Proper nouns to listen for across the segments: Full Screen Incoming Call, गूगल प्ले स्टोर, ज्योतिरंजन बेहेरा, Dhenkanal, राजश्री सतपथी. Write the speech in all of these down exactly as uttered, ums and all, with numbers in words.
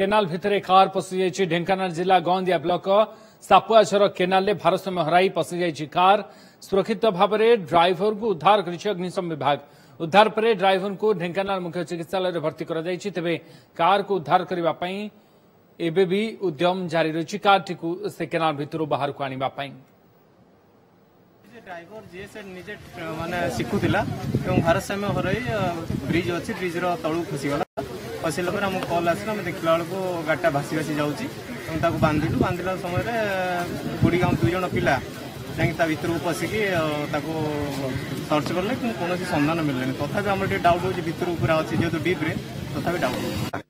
Canal भितर car पशिजाई ढेंकानाल जिला गोंदिया ब्लॉक सापुआझर केनाल भारत समय हराई पशिजाई कार सुरक्षित भाव में ड्राइवर को उद्धार कर अग्निशम विभाग उद्धार पर ड्राइवर को ढेंकानाल मुख्य चिकित्सालय में भर्ती कर तेज कार को उद्धार करने एबे भी उद्यम जारी रही कार से केनाल भितर बाहर को आने ड्राइवर जी से निजे माने शिखुला भारत समय हरई ब्रिज अच्छी ब्रिज तलू खसीगला खसला पर आमको कल आसला देखला बेलू गाड़ीटा भासी भासी जाऊँगी बांधिलु बांधला समय बुढ़ी गाँव दुईज पिला जा भू पशिक सर्च कले कि कौन सन्धान मिललानी तथापि आम डाउट हो भर पूरा अच्छे जेहतु डीप्रे तथापि डाउट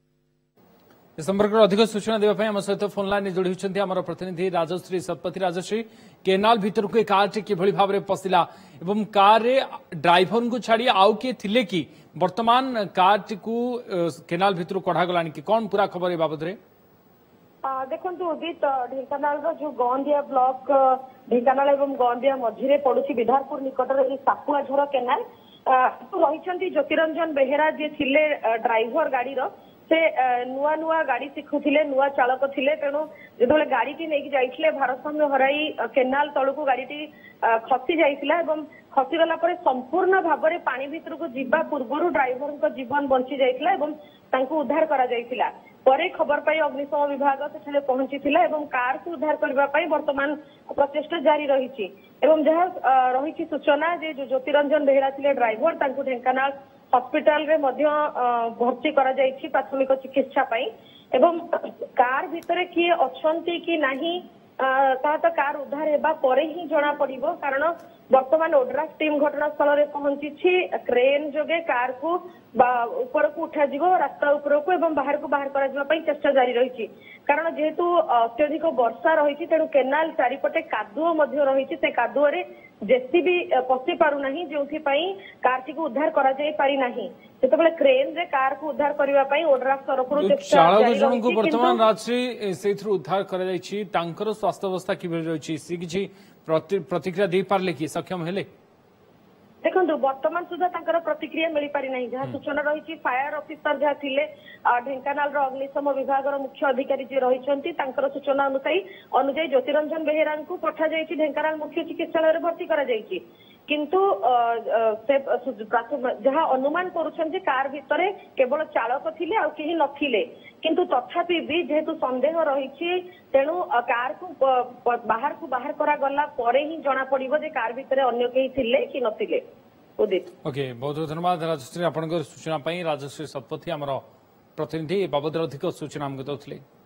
इस संपर्क अधिक सूचना देवाई आम सहित फोन लाइन जोड़ी होती आम प्रतिनिधि राजश्री सतपथी। राजश्री केनाल भीतर को कार किभली भाव में पशिला एवं कार रे ड्राइवर को छाड़ी आउ किए थिले कि वर्तमान कार केनाल भीतर कढ़ागला कि कौन पूरा खबर ए बाबद रे देखंतु उदित ढेंकानाल जो गोंदिया ब्लॉक ढेंकानाल एवं गोंदिया मझीरे पड़ोसी विधारपुर निकटर ए सापुआझर केनाल रही ज्योतिरंजन बेहेरा जी थिले ड्राइवर गाड़ी रो से नुआ नुआ गाड़ी शिखुले नुआ चालक थे तेणु जो गाड़ी की लेकिन जाइए भारत समय हराई केनाल तल को गाड़ी टी खसी जाइला एवं खसीगला संपूर्ण भाव में पानी भीतर को जीवा पूर्व ड्राइवर को जीवन बंची जाइला एवं तांको उद्धार करा जाइला पर खबर पाई अग्निशम विभाग से पहुंची एवं कार को उद्धार करने वर्तमान प्रचेषा जारी रही जहाँ रही सूचना जे जो ज्योतिरंजन बेहेरा थे ड्राइवर तांको ढेंकानाल हॉस्पिटल रे मध्य भर्ती करा जायछि प्राथमिक चिकित्सा पाई एवं कार भीतर किए अछंती कि नाही ता तो कार उद्धार हेबा परे ही जना पड़िबो कारण वर्तमान ओड्राफ टीम घटनास्थल रे पहुंचीछि क्रेन जोगे कार को ऊपर को उठा जिवो रास्ता ऊपर को एवं बाहर को बाहर करा जिवा पाई चेष्टा जारी रहिछि कारण जेहेतु अत्यधिक वर्षा रहिछि तेणु केनाल चारिपटे कादुओ मध्य रहिछि से कादुओ रे जेसीबी पशि पारुनाही जो कार को उद्धार करा जाई पारी नाही जेतबले क्रेन रे कार को उद्धार करबा पाई ओड्राफ तरफ रु चेष्टा जारी रहिछि किंतु वर्तमान राजसी सेथरु उद्धार करा जाईछि तांकर स्वास्थ्य अवस्था किबे रहिछि से किछि प्रतिक्रिया दे पारले कि सक्षम हेले देखो बर्तमान सुधा तांकर प्रतिक्रिया मिल पारी नहीं जहाँ सूचना रही फायर ऑफिसर जहाँ थिले ढेंकानाल अग्निशम विभाग मुख्य अधिकारी जी रही सूचना अनुसायी अनुजाई ज्योतिरंजन बेहेरा को पठा जाई ढेंकानाल मुख्य चिकित्सालय भर्ती करा जाई किंतु जहाँ अनुमान करुछन कार भीतर केवल चालक थिले आ केही नथिले किंतु तथापि भी जेहेतु संदेह रही तेणु कार को बाहर को बाहर करा गला परे ही जना पड़िबो जे कार भीतर अन्य केही थिले कि नथिले। उदित ओके बहुत बहुत धन्यवाद राजश्री आपनकर सूचना पई। राजश्री सतपथी आमरो प्रतिनिधि बाबद अधिक सूचना हमको दउथले।